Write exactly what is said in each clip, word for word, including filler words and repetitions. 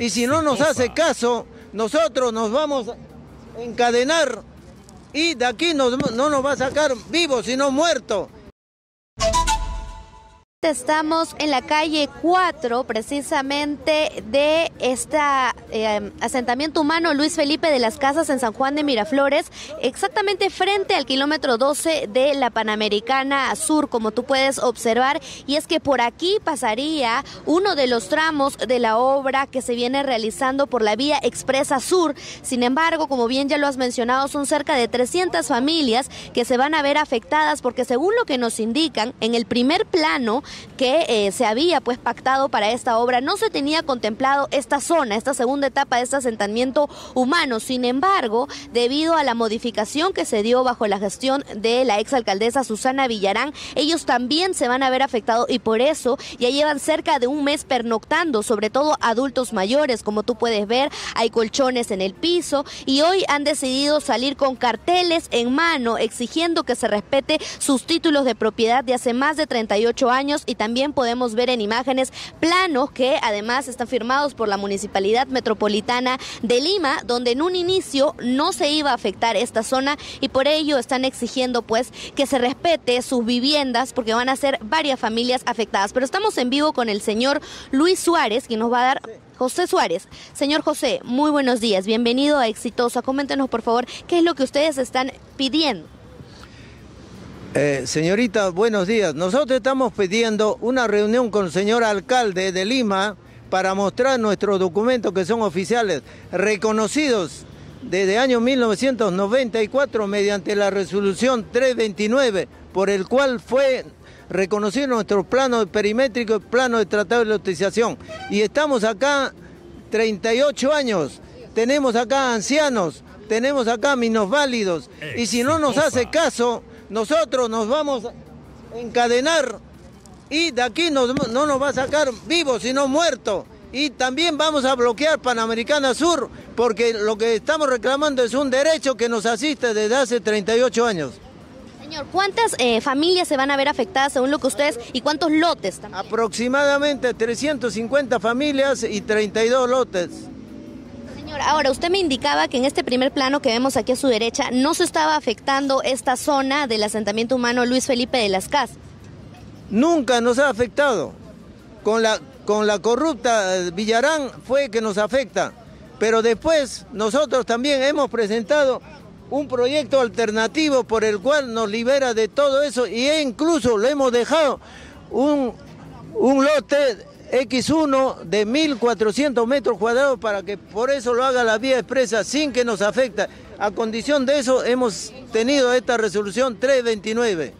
Y si no nos hace caso, nosotros nos vamos a encadenar y de aquí nos, no nos va a sacar vivos, sino muertos. Estamos en la calle cuatro, precisamente de este eh, asentamiento humano Luis Felipe de las Casas en San Juan de Miraflores, exactamente frente al kilómetro doce de la Panamericana Sur, como tú puedes observar, y es que por aquí pasaría uno de los tramos de la obra que se viene realizando por la Vía Expresa Sur. Sin embargo, como bien ya lo has mencionado, son cerca de trescientas familias que se van a ver afectadas, porque según lo que nos indican, en el primer plano que eh, se había pues pactado para esta obra, no se tenía contemplado esta zona, esta segunda etapa de este asentamiento humano. Sin embargo, debido a la modificación que se dio bajo la gestión de la exalcaldesa Susana Villarán, ellos también se van a ver afectados, y por eso ya llevan cerca de un mes pernoctando, sobre todo adultos mayores. Como tú puedes ver, hay colchones en el piso y hoy han decidido salir con carteles en mano exigiendo que se respete sus títulos de propiedad de hace más de treinta y ocho años, y también podemos ver en imágenes planos que además están firmados por la Municipalidad Metropolitana de Lima, donde en un inicio no se iba a afectar esta zona, y por ello están exigiendo pues que se respete sus viviendas, porque van a ser varias familias afectadas. Pero estamos en vivo con el señor Luis Suárez, quien nos va a dar... José Suárez. Señor José, muy buenos días, bienvenido a Exitosa. Coméntenos por favor qué es lo que ustedes están pidiendo. Eh, señorita, buenos días. Nosotros estamos pidiendo una reunión con el señor alcalde de Lima para mostrar nuestros documentos, que son oficiales, reconocidos desde el año mil novecientos noventa y cuatro mediante la resolución trescientos veintinueve, por el cual fue reconocido nuestro plano perimétrico y plano de tratado de electrización. Y estamos acá treinta y ocho años, tenemos acá ancianos, tenemos acá minusválidos, y si no nos hace caso... Nosotros nos vamos a encadenar y de aquí nos, no nos va a sacar vivos, sino muertos. Y también vamos a bloquear Panamericana Sur, porque lo que estamos reclamando es un derecho que nos asiste desde hace treinta y ocho años. Señor, ¿cuántas eh, familias se van a ver afectadas según lo que ustedes, y cuántos lotes también? Aproximadamente trescientas cincuenta familias y treinta y dos lotes. Ahora, usted me indicaba que en este primer plano que vemos aquí a su derecha no se estaba afectando esta zona del asentamiento humano Luis Felipe de las Casas. Nunca nos ha afectado. Con la, con la corrupta Villarán fue que nos afecta. Pero después nosotros también hemos presentado un proyecto alternativo por el cual nos libera de todo eso, y incluso lo hemos dejado un, un lote... equis uno de mil cuatrocientos metros cuadrados para que por eso lo haga la vía expresa sin que nos afecte. A condición de eso hemos tenido esta resolución trescientos veintinueve.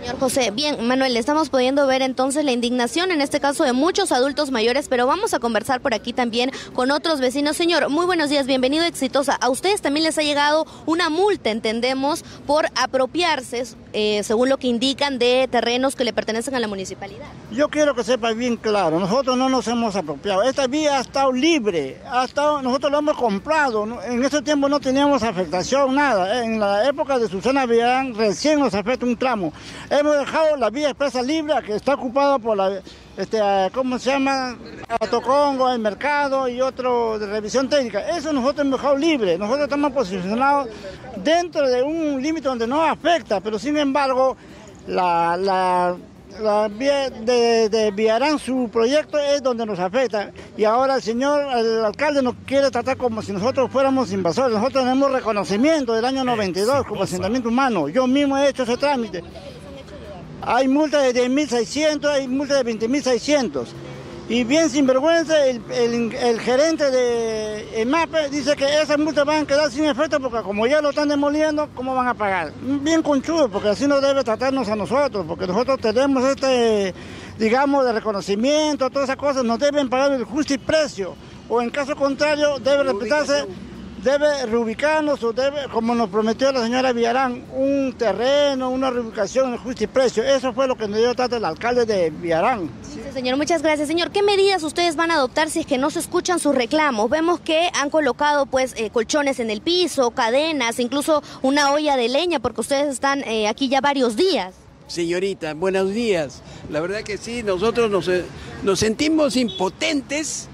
Señor José, bien, Manuel, estamos pudiendo ver entonces la indignación en este caso de muchos adultos mayores, pero vamos a conversar por aquí también con otros vecinos. Señor, muy buenos días, bienvenido a Exitosa. A ustedes también les ha llegado una multa, entendemos, por apropiarse, eh, según lo que indican, de terrenos que le pertenecen a la municipalidad. Yo quiero que sepa bien claro, nosotros no nos hemos apropiado, esta vía ha estado libre, ha estado, nosotros lo hemos comprado, en ese tiempo no teníamos afectación, nada, en la época de Susana Villarán recién nos afecta un tramo. Hemos dejado la vía expresa libre, que está ocupada por la, este, ¿cómo se llama? A Tocongo, el mercado y otro de revisión técnica. Eso nosotros hemos dejado libre. Nosotros estamos posicionados dentro de un límite donde no afecta, pero sin embargo, la, la, la vía de, de Villarán, su proyecto es donde nos afecta. Y ahora el señor, el alcalde nos quiere tratar como si nosotros fuéramos invasores. Nosotros tenemos reconocimiento del año noventa y dos como asentamiento humano. Yo mismo he hecho ese trámite. Hay multas de diez mil seiscientos, hay multas de veinte mil seiscientos. Y bien sinvergüenza, el, el, el gerente de EMAPE dice que esas multas van a quedar sin efecto porque como ya lo están demoliendo, ¿cómo van a pagar? Bien conchudo, porque así no debe tratarnos a nosotros, porque nosotros tenemos este, digamos, de reconocimiento, todas esas cosas, nos deben pagar el justo precio. O en caso contrario, debe respetarse... debe reubicarnos, o debe, como nos prometió la señora Villarán, un terreno, una reubicación en justo y precio. Eso fue lo que nos dio trato el alcalde de Villarán. Sí, señor, muchas gracias. Señor, ¿qué medidas ustedes van a adoptar si es que no se escuchan sus reclamos? Vemos que han colocado pues eh, colchones en el piso, cadenas, incluso una olla de leña, porque ustedes están eh, aquí ya varios días. Señorita, buenos días. La verdad que sí, nosotros nos, nos sentimos impotentes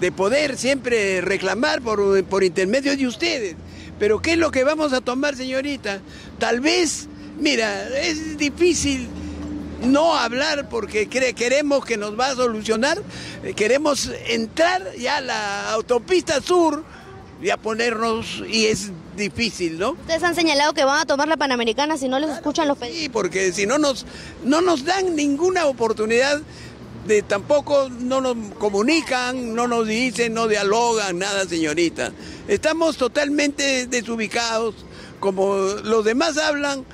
de poder siempre reclamar por, por intermedio de ustedes. Pero ¿qué es lo que vamos a tomar, señorita? Tal vez, mira, es difícil no hablar porque cre- queremos que nos va a solucionar, queremos entrar ya a la autopista sur y a ponernos, y es difícil, ¿no? Ustedes han señalado que van a tomar la Panamericana si no les escuchan los pedidos. Sí, porque si no nos, no nos dan ninguna oportunidad, de tampoco no nos comunican, no nos dicen, no dialogan, nada, señorita. Estamos totalmente desubicados, como los demás hablan,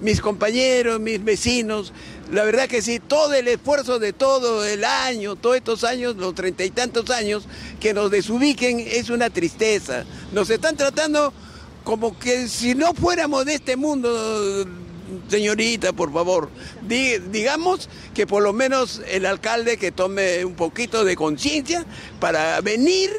mis compañeros, mis vecinos. La verdad que sí, todo el esfuerzo de todo el año, todos estos años, los treinta y tantos años, que nos desubiquen es una tristeza. Nos están tratando como que si no fuéramos de este mundo. Señorita, por favor, digamos que por lo menos el alcalde que tome un poquito de conciencia para venir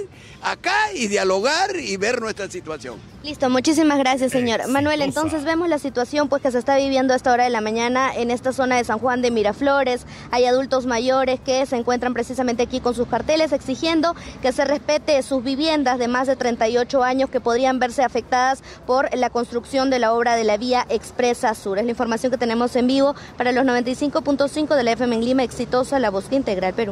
acá y dialogar y ver nuestra situación. Listo, muchísimas gracias, señor. Exitosa. Manuel, entonces vemos la situación pues que se está viviendo a esta hora de la mañana en esta zona de San Juan de Miraflores. Hay adultos mayores que se encuentran precisamente aquí con sus carteles exigiendo que se respete sus viviendas de más de treinta y ocho años que podrían verse afectadas por la construcción de la obra de la Vía Expresa Sur. Es la información que tenemos en vivo para los noventa y cinco punto cinco de la F M en Lima, Exitosa, La Voz que Integra el Perú. Gracias.